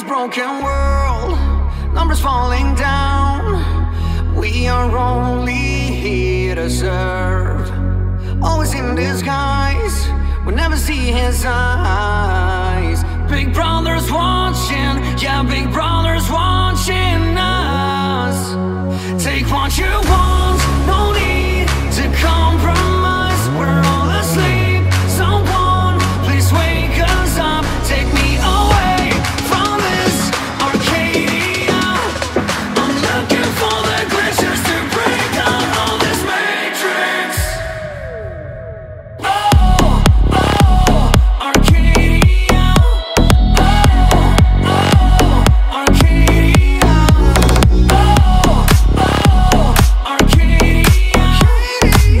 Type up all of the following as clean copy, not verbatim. this broken world, numbers falling down. We are only here to serve. Always in disguise, we never see his eyes. Big brother's watching, yeah, big brother's watching us. Take what you want, no need to compromise. We're all asleep, someone please wake us up. Take me away from this Arcadia. I'm looking for the glitches to break out all this matrix. Oh, oh, Arcadia. Oh, oh, Arcadia. Oh, oh, Arcadia.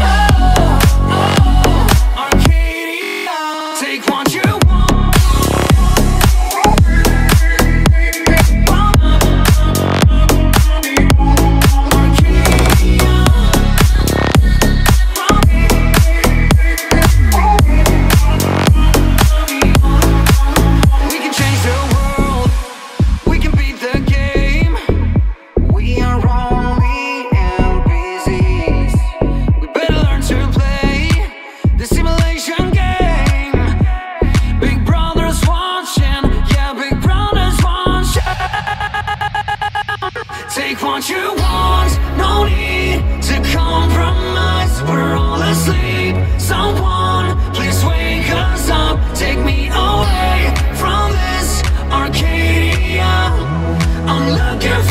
Oh, oh, Arcadia. Take what you want. Take what you want, no need to compromise. We're all asleep, someone please wake us up. Take me away from this Arcadia. I'm looking for